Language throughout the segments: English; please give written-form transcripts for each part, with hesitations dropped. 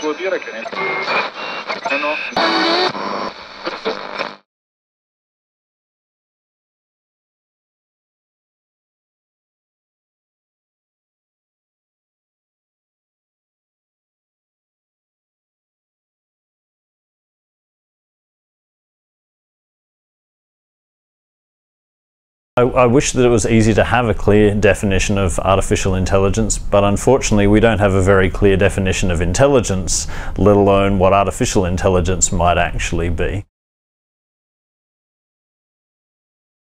Vuol dire che I wish that it was easy to have a clear definition of artificial intelligence, but unfortunately we don't have a very clear definition of intelligence, let alone what artificial intelligence might actually be.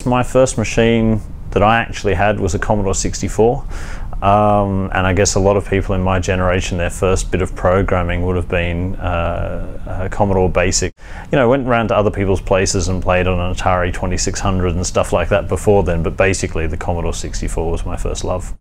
My first machine that I actually had was a Commodore 64, and I guess a lot of people in my generation, their first bit of programming would have been Commodore Basic. You know, went around to other people's places and played on an Atari 2600 and stuff like that before then, but basically the Commodore 64 was my first love.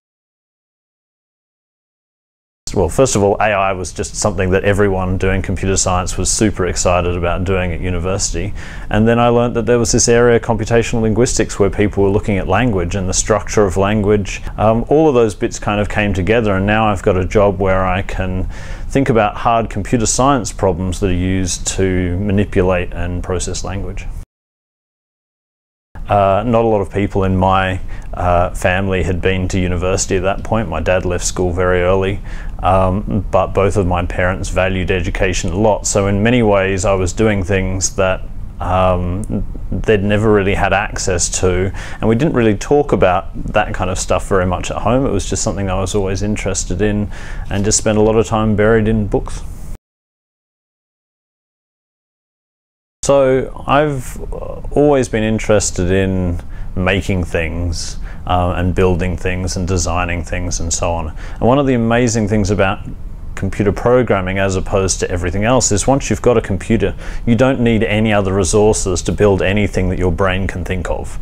Well, first of all, AI was just something that everyone doing computer science was super excited about doing at university. And then I learned that there was this area, computational linguistics, where people were looking at language and the structure of language. All of those bits kind of came together, and now I've got a job where I can think about hard computer science problems that are used to manipulate and process language. Not a lot of people in my family had been to university at that point. My dad left school very early, but both of my parents valued education a lot. So in many ways I was doing things that they'd never really had access to, and we didn't really talk about that kind of stuff very much at home. It was just something I was always interested in, and just spent a lot of time buried in books. So I've always been interested in making things and building things and designing things and so on. And one of the amazing things about computer programming as opposed to everything else is once you've got a computer, you don't need any other resources to build anything that your brain can think of.